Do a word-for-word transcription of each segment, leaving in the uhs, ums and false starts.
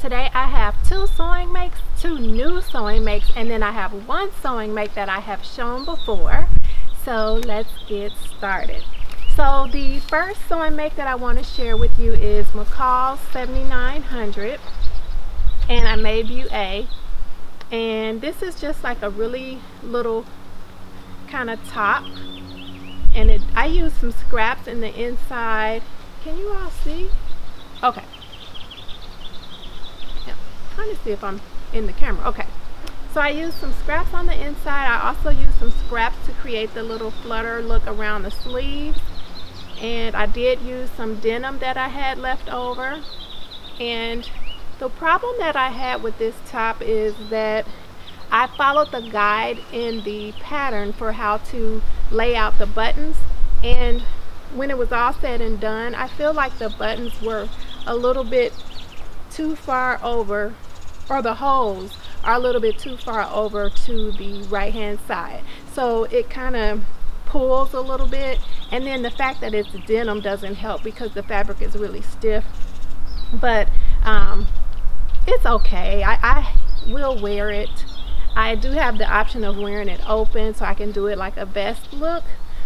today I have two sewing makes, two new sewing makes, and then I have one sewing make that I have shown before. So let's get started. So the first sewing make that I want to share with you is McCall's seventy-nine hundred, and I made B U A, and this is just like a really little kind of top, and it, I used some scraps in the inside. Can you all see? Okay. Yeah, I'm trying to see if I'm in the camera. Okay. So I used some scraps on the inside. I also used some scraps to create the little flutter look around the sleeves. And I did use some denim that I had left over. And the problem that I had with this top is that I followed the guide in the pattern for how to lay out the buttons. And when it was all said and done, I feel like the buttons were a little bit too far over, or the holes are a little bit too far over to the right hand side, so it kind of pulls a little bit. And then the fact that it's denim doesn't help because the fabric is really stiff, but um, it's okay. I, I will wear it. I do have the option of wearing it open, so I can do it like a vest look,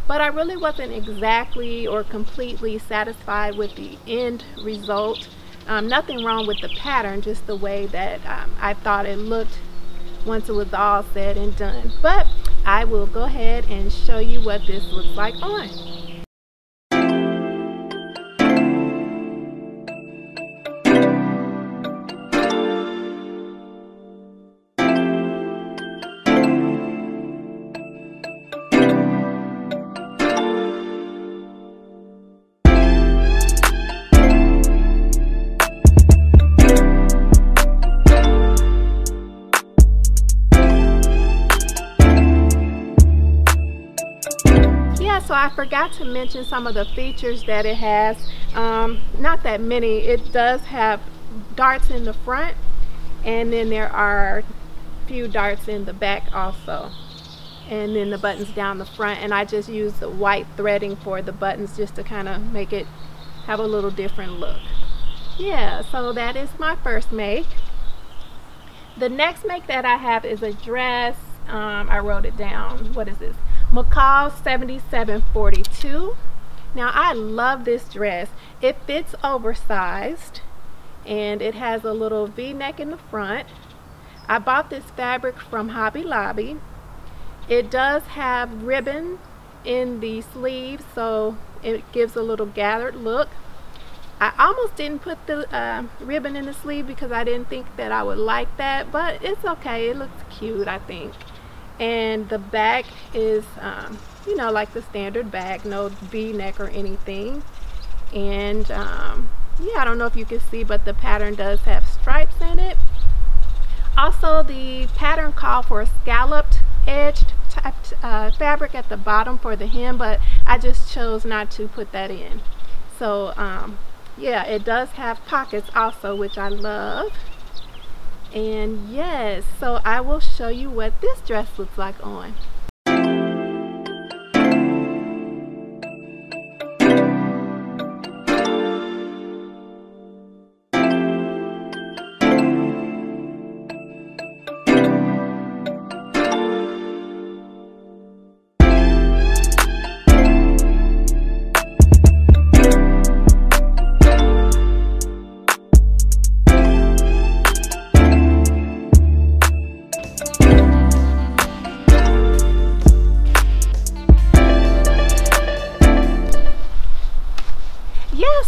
but I really wasn't exactly or completely satisfied with the end result. Um, nothing wrong with the pattern, just the way that um, I thought it looked once it was all said and done. But I will go ahead and show you what this looks like on. So I forgot to mention some of the features that it has. Um, not that many. It does have darts in the front, and then there are a few darts in the back also, and then the buttons down the front. And I just used the white threading for the buttons just to kind of make it have a little different look. Yeah, so that is my first make. The next make that I have is a dress. Um, I wrote it down. What is this? McCall's seventy-seven forty-two. Now I love this dress. It fits oversized, and it has a little V-neck in the front. I bought this fabric from Hobby Lobby. It does have ribbon in the sleeves, so it gives a little gathered look. I almost didn't put the uh, ribbon in the sleeve because I didn't think that I would like that, but it's okay. It looks cute, I think. And the back is um, you know, like the standard back, no V-neck or anything. And um, yeah, I don't know if you can see, but the pattern does have stripes in it. Also, the pattern called for a scalloped edged typed, uh, fabric at the bottom for the hem, but I just chose not to put that in. So um, yeah, it does have pockets also, which I love. And yes, so I will show you what this dress looks like on.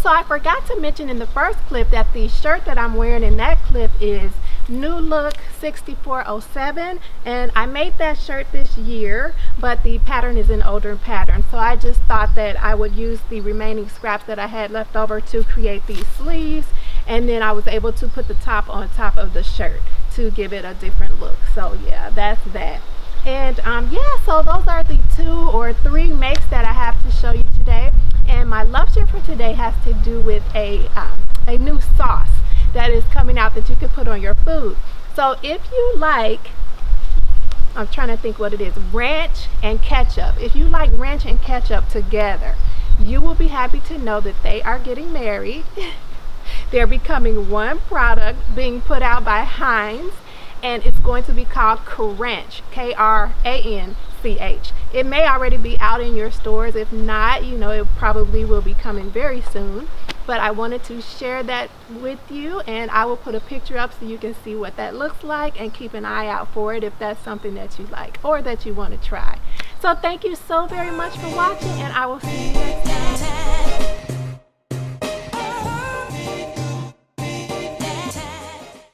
So I forgot to mention in the first clip that the shirt that I'm wearing in that clip is New Look sixty-four oh seven, and I made that shirt this year, but the pattern is an older pattern, so I just thought that I would use the remaining scraps that I had left over to create these sleeves, and then I was able to put the top on top of the shirt to give it a different look. So yeah, that's that. And um, yeah, so those are the two or three makes that I have to show you today. And my love share for today has to do with a, um, a new sauce that is coming out that you can put on your food. So if you like, I'm trying to think what it is, ranch and ketchup. If you like ranch and ketchup together, you will be happy to know that they are getting married. They're becoming one product being put out by Heinz, and it's going to be called Kranch, K R A N C H. It may already be out in your stores. If not, you know, it probably will be coming very soon. But I wanted to share that with you, and I will put a picture up so you can see what that looks like and keep an eye out for it if that's something that you like or that you want to try. So thank you so very much for watching, and I will see you next time.